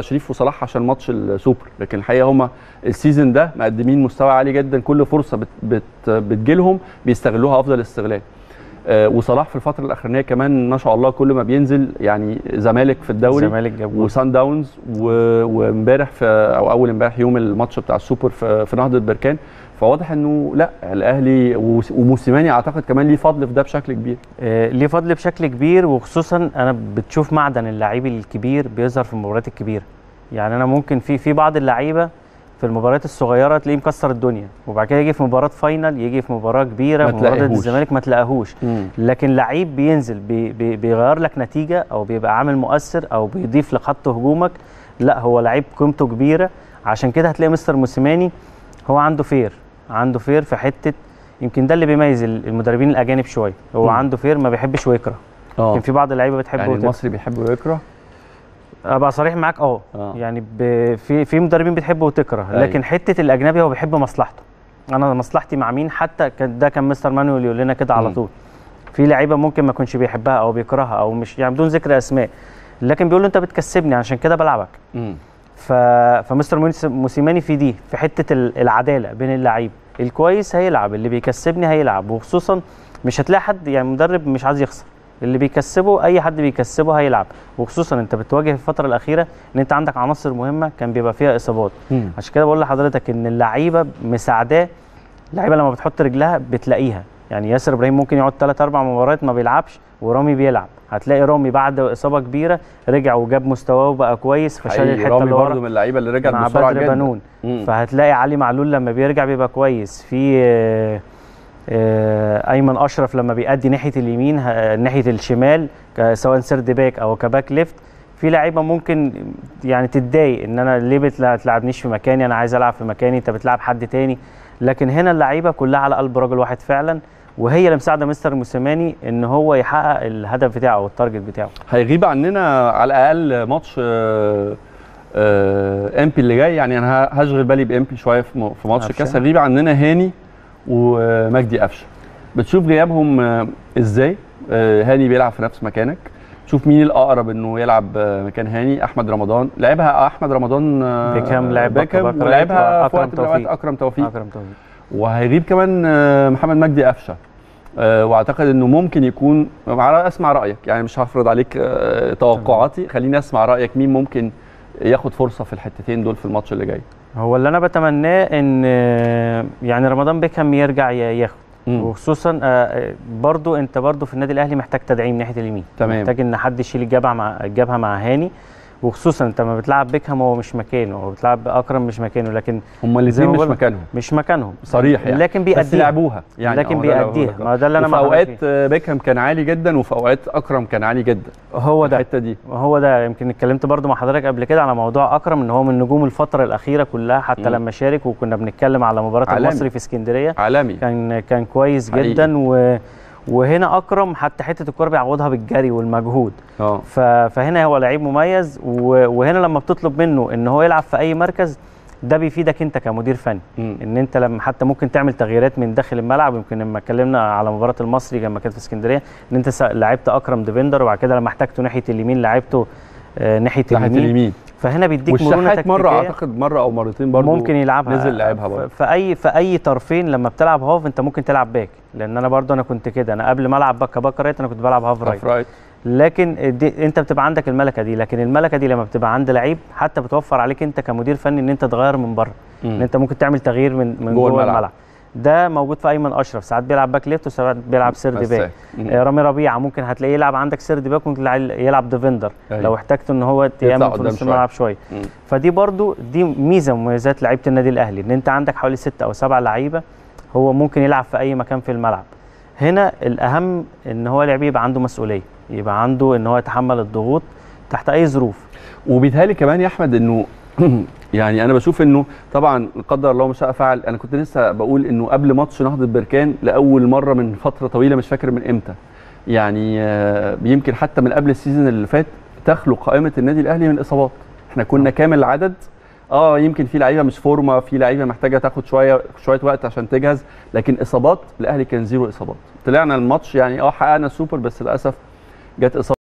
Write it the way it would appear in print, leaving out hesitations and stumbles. شريف وصلاح عشان ماتش السوبر، لكن الحقيقه هم السيزون ده مقدمين مستوى عالي جدا، كل فرصه بتجيلهم بيستغلوها افضل استغلال. وصلاح في الفتره الاخرانيه كمان ما شاء الله كل ما بينزل، يعني زمالك في الدوري وسان داونز وامبارح او اول امبارح يوم الماتش بتاع السوبر في نهضه بركان، فواضح انه لا الاهلي وموسيماني اعتقد كمان ليه فضل في ده بشكل كبير. ليه فضل بشكل كبير، وخصوصا انا بتشوف معدن اللعيب الكبير بيظهر في المباريات الكبيره. يعني انا ممكن في بعض اللعيبه في المباريات الصغيره تلاقيه مكسر الدنيا، وبعد كده يجي في مباراه فاينل، يجي في مباراه كبيره، في مباراه الزمالك ما تلاقيهوش. لكن لعيب بينزل بيغير لك نتيجه، او بيبقى عامل مؤثر، او بيضيف لخط هجومك، لا هو لعيب قيمته كبيره. عشان كده هتلاقي مستر موسيماني هو عنده فير في حته، يمكن ده اللي بيميز المدربين الاجانب شويه، هو عنده فير، ما بيحبش ويكره. يمكن في بعض اللعيبه بتحب، يعني المصري بيحب ويكره، ابقى صريح معاك يعني في مدربين بتحب وتكره، لكن حته الاجنبي هو بيحب مصلحته، انا مصلحتي مع مين. حتى ده كان مستر مانويل يقول لنا كده على طول، في لعيبه ممكن ما يكونش بيحبها او بيكرهها او مش، يعني بدون ذكر اسماء، لكن بيقول له انت بتكسبني عشان كده بلعبك. فمستر موسيماني في دي، في حته العداله بين اللعيب، الكويس هيلعب، اللي بيكسبني هيلعب، وخصوصا مش هتلاقي حد، يعني مدرب مش عايز يخسر، اللي بيكسبه اي حد بيكسبه هيلعب، وخصوصا انت بتواجه في الفتره الاخيره ان انت عندك عناصر مهمه كان بيبقى فيها اصابات. عشان كده بقول لحضرتك ان اللعيبه مساعداه، اللعيبه لما بتحط رجلها بتلاقيها. يعني ياسر ابراهيم ممكن يقعد 3-4 مباريات ما بيلعبش، ورامي بيلعب. هتلاقي رامي بعد اصابه كبيره رجع وجاب مستواه وبقى كويس، فشال الحته اللي ورا. رامي برضه من اللعيبه اللي رجعت بسرعه جدا. فهتلاقي علي معلول لما بيرجع بيبقى كويس، في ايمن اشرف لما بيأدي ناحيه اليمين ناحيه الشمال، سواء سيرد باك او كباك ليفت. في لعيبه ممكن يعني تتضايق ان انا ليه بتلعبنيش في مكاني، انا عايز العب في مكاني، انت بتلعب حد تاني. لكن هنا اللعيبه كلها على قلب راجل واحد فعلا، وهي اللي مساعده مستر موسيماني ان هو يحقق الهدف بتاعه او التارجت بتاعه. هيغيب عننا على الاقل ماتش امبي اللي جاي، يعني انا هشغل بالي بامبي شويه في ماتش الكاس. هيغيب عننا هاني ومجدي أفشا، بتشوف غيابهم ازاي؟ هاني بيلعب في نفس مكانك، تشوف مين الاقرب انه يلعب مكان هاني؟ احمد رمضان لعبها، احمد رمضان بيكهام لعبها، ولعبها في وقت من الأوقات أكرم توفيق. وهيغيب كمان محمد مجدي أفشا، واعتقد انه ممكن يكون، اسمع رايك، يعني مش هفرض عليك توقعاتي، خليني اسمع رايك، مين ممكن ياخد فرصه في الحتتين دول في الماتش اللي جاي؟ هو اللي انا بتمناه ان يعني رمضان بيكهام يرجع ياخد، وخصوصا برضو انت برضو في النادي الاهلي محتاج تدعيم ناحيه اليمين، محتاج ان حد يشيل الجبهه مع هاني، وخصوصا انت ما بتلعب بيكهام هو مش مكانه، او بتلعب اكرم مش مكانه، لكن هم الاثنين مش مكانهم صريح يعني، لكن بيأديها، بس لعبوها يعني، لكن بيأديها. ما ده اللي انا اوقات بيكهام كان عالي جدا، وفي اوقات اكرم كان عالي جدا، هو ده الحته دي، هو ده. يمكن اتكلمت برضو مع حضرتك قبل كده على موضوع اكرم، ان هو من نجوم الفتره الاخيره كلها، حتى لما شارك، وكنا بنتكلم على مباراه المصري في اسكندريه، عالمي كان كويس حقيقي جدا. وهنا اكرم حتى حته الكوره بيعوضها بالجري والمجهود. فهنا هو لعيب مميز، وهنا لما بتطلب منه ان هو يلعب في اي مركز، ده بيفيدك انت كمدير فني، ان انت لما حتى ممكن تعمل تغييرات من داخل الملعب. يمكن لما اتكلمنا على مباراه المصري لما كانت في اسكندريه، ان انت لعبت اكرم بندر، وبعد كده لما احتاجته ناحيه اليمين لعبته ناحيه اليمين. فهنا بيديك مرونه تكتيكيه، مره اعتقد مره او مرتين برضو ممكن يلعبها، نزل لعبها برضو في اي طرفين. لما بتلعب هاف انت ممكن تلعب باك، لان انا كنت كده، انا قبل ما العب باك رايت انا كنت بلعب هاف رايت، لكن انت بتبقى عندك الملكه دي. لكن الملكه دي لما بتبقى عند لعيب، حتى بتوفر عليك انت كمدير فني ان انت تغير من بره، ان انت ممكن تعمل تغيير من جوه الملعب. ده موجود في ايمن اشرف، ساعات بيلعب باك ليفت، وساعات بيلعب سيرد باك. رامي ربيعه ممكن هتلاقيه يلعب عندك سيرد باك، ممكن يلعب ديفندر لو احتجته ان هو يعمل في نص الملعب شويه. فدي برضو دي ميزه من مميزات لعيبه النادي الاهلي، ان انت عندك حوالي 6 أو 7 لعيبه هو ممكن يلعب في اي مكان في الملعب. هنا الاهم ان هو لعيب يبقى عنده مسؤوليه، يبقى عنده ان هو يتحمل الضغوط تحت اي ظروف. وبيتهيألي كمان يا احمد انه يعني انا بشوف انه طبعا قدر الله ما شاء فعل. انا كنت لسه بقول انه قبل ماتش نهضه بركان لاول مره من فتره طويله، مش فاكر من امتى، يعني يمكن حتى من قبل السيزون اللي فات، تخلق قائمه النادي الاهلي من اصابات. احنا كنا كامل العدد، يمكن في لعيبه مش فورمه، في لعيبه محتاجه تاخد شويه وقت عشان تجهز، لكن اصابات الاهلي كان 0 اصابات. طلعنا الماتش يعني حققنا السوبر، بس للاسف جت اصابات.